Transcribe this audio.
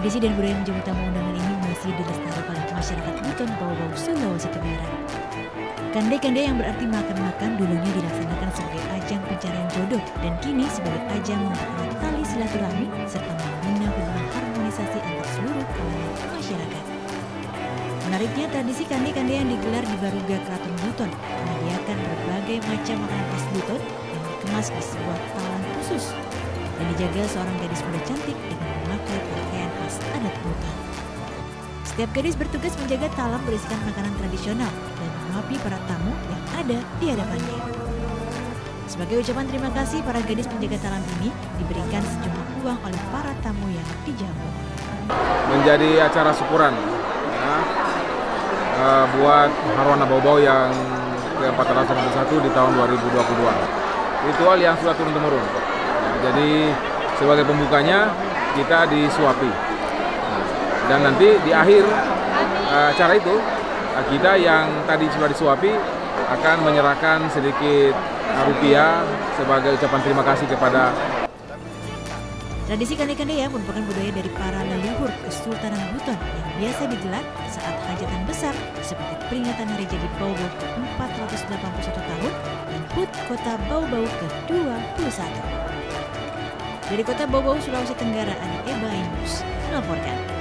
Tradisi dan budaya menjadi tamu undangan ini masih dilestarikan oleh masyarakat Buton Baubau, Sulawesi Tenggara. Kande-kandea yang berarti makan-makan dulunya dilaksanakan sebagai ajang pencarian jodoh dan kini sebagai ajang mempererat tali silaturahmi serta membina hubungan harmonisasi antar seluruh kalangan masyarakat. Menariknya, tradisi kande-kandea yang digelar di Baruga Keraton Buton menyediakan berbagai macam makanan khas Buton yang dikemas di sebuah talang khusus dan dijaga seorang gadis muda cantik dengan memakai pakaian khas adat Buton. Setiap gadis bertugas menjaga talam berisikan makanan tradisional dan mengapi para tamu yang ada di hadapannya. Sebagai ucapan terima kasih, para gadis penjaga talam ini diberikan sejumlah uang oleh para tamu yang dijamu. Menjadi acara syukuran ya, buat Haruna Baubau yang ke-491 di tahun 2022. Ritual yang sudah turun-temurun. Jadi sebagai pembukanya kita disuapi, dan nanti di akhir acara itu kita yang tadi sudah disuapi akan menyerahkan sedikit rupiah sebagai ucapan terima kasih kepada. Tradisi kande-kandea merupakan budaya dari para leluhur Kesultanan Buton yang biasa digelar saat hajatan besar seperti peringatan hari jadi Baubau ke-481 tahun dan HUT Kota Baubau ke-21. Dari Kota Baubau, Sulawesi Tenggara, Anita Bayus melaporkan.